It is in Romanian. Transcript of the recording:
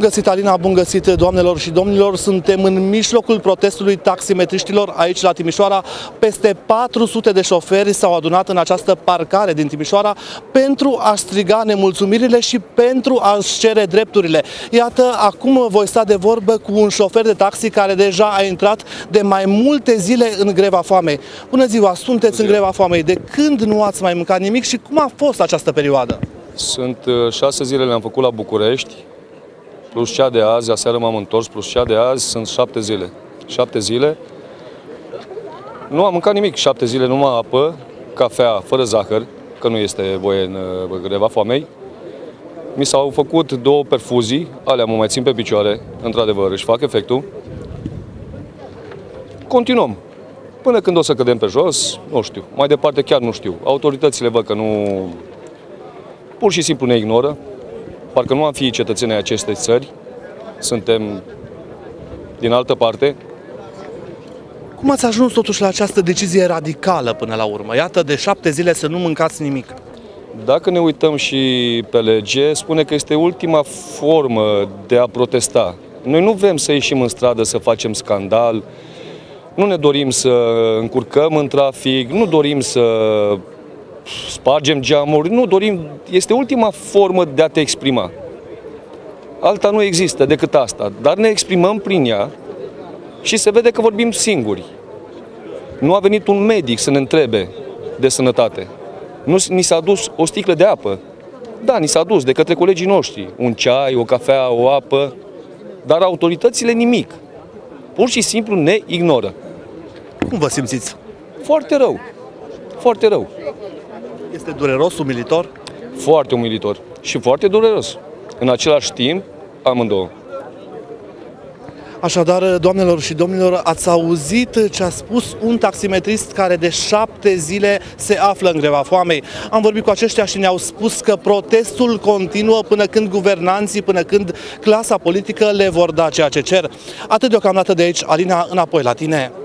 Bun găsit, Alina, bun găsit, doamnelor și domnilor! Suntem în mijlocul protestului taximetriștilor aici la Timișoara. Peste 400 de șoferi s-au adunat în această parcare din Timișoara pentru a striga nemulțumirile și pentru a-și cere drepturile. Iată, acum voi sta de vorbă cu un șofer de taxi care deja a intrat de mai multe zile în greva foamei. Bună ziua, sunteți în greva foamei. De când nu ați mai mâncat nimic și cum a fost această perioadă? Sunt 6 zile, le-am făcut la București. Plus cea de azi, aseară m-am întors, plus cea de azi, sunt 7 zile. 7 zile. Nu am mâncat nimic, 7 zile, numai apă, cafea, fără zahăr, că nu este voie în greva foamei. Mi s-au făcut 2 perfuzii, alea mă mai țin pe picioare, într-adevăr, își fac efectul. Continuăm. Până când o să cădem pe jos, nu știu. Mai departe chiar nu știu. Autoritățile văd că nu... pur și simplu ne ignoră. Parcă nu am fi cetățenii acestei țări, suntem din altă parte. Cum ați ajuns totuși la această decizie radicală până la urmă? Iată, de 7 zile să nu mâncați nimic. Dacă ne uităm și pe lege, spune că este ultima formă de a protesta. Noi nu vrem să ieșim în stradă să facem scandal, nu ne dorim să încurcăm în trafic, nu dorim să... spargem geamuri, nu dorim, este ultima formă de a te exprima. Alta nu există decât asta, dar ne exprimăm prin ea și se vede că vorbim singuri. Nu a venit un medic să ne întrebe de sănătate. Nu ni s-a dus o sticlă de apă. Da, ni s-a dus de către colegii noștri, un ceai, o cafea, o apă, dar autoritățile nimic. Pur și simplu ne ignoră. Cum vă simțiți? Foarte rău. Foarte rău. Este dureros, umilitor? Foarte umilitor și foarte dureros. În același timp, amândouă. Așadar, doamnelor și domnilor, ați auzit ce a spus un taximetrist care de 7 zile se află în greva foamei. Am vorbit cu aceștia și ne-au spus că protestul continuă până când guvernanții, până când clasa politică le vor da ceea ce cer. Atât deocamdată de aici, Alina, înapoi la tine.